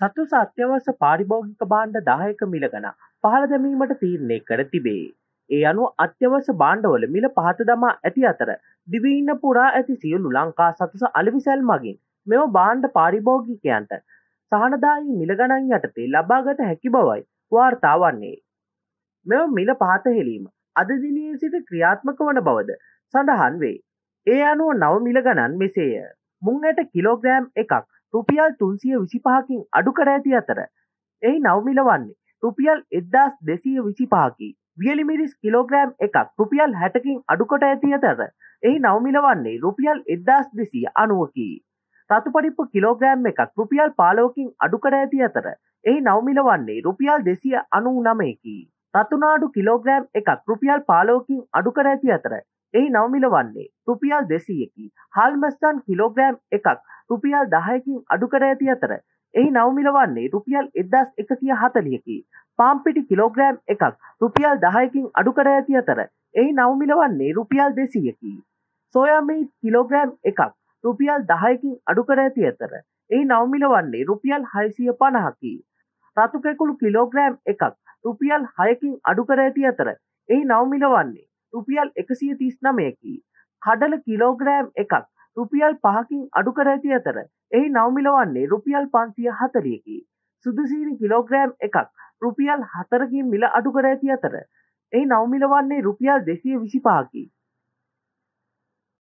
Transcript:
සතුස අත්‍යවශ්‍ය පාරිභෝගික භාණ්ඩ 10ක මිල ගණන 15 දැමීමට තීරණය කර තිබේ. ඒ අනුව අත්‍යවශ්‍ය භාණ්ඩවල මිල 5 දමා ඇති අතර දිවයින පුරා ඇති සියලු ලංකා සතුස අලෙවිසල් මගින් මෙම භාණ්ඩ පාරිභෝගිකයන්ට සහනදායී මිල ගණන් යටතේ ලබාගත හැකි බවයි වාර්තා වන්නේ. මෙම මිල 5 හෙලීම අද දිනයේ සිට ක්‍රියාත්මක වන බවද සඳහන් වේ. ඒ අනුව නව මිල ගණන් මෙසේය. මුං ඇට කිලෝග්‍රෑම් 1ක් රුපියල් 325 කින් අඩු කර ඇති අතර එහි නව මිල වන්නේ රුපියල් 1225 කි. වියලි මිරිස් කිලෝග්‍රෑම් 1ක් රුපියල් 60 කින් අඩු කොට ඇති අතර එහි නව මිල වන්නේ රුපියල් 1290 කි. රතු පරිප්පු කිලෝග්‍රෑම් 1ක් රුපියල් 15 කින් අඩු කොට ඇති අතර එහි නව මිල වන්නේ රුපියල් 299 කි. රතු නාඩු කිලෝග්‍රෑම් 1ක් රුපියල් 15 කින් අඩු කොට ඇති අතර එහි නව මිල වන්නේ රුපියල් 200 කි. හාල්මස්තන් කිලෝග්‍රෑම් 1ක් රුපියල් 10 කින් අඩු කර ඇති අතර එහි නව මිල වන්නේ රුපියල් 1140 කි. පාම් පිටි කිලෝග්‍රෑම් 1ක් රුපියල් 10 කින් අඩු කර ඇති අතර එහි නව මිල වන්නේ රුපියල් 200 කි. සෝයා මීට් කිලෝග්‍රෑම් 1ක් රුපියල් 10 කින් අඩු කර ඇති අතර එහි නව මිල වන්නේ රුපියල් 650 කි. රතු කැකුළු කිලෝග්‍රෑම් 1ක් රුපියල් 6 කින් අඩු කර ඇති අතර එහි නව මිල වන්නේ රුපියල් 139 කි. කඩල කිලෝග්‍රෑම් 1ක් රුපියල් 5 කින් අඩු කර ඇති අතර එහි නව මිල වන්නේ රුපියල් 540 කි. සුදුසීනි කිලෝග්‍රෑම් 1ක් රුපියල් 4 කින් මිල අඩු කර ඇති අතර එහි නව මිල වන්නේ රුපියල් 225 කි.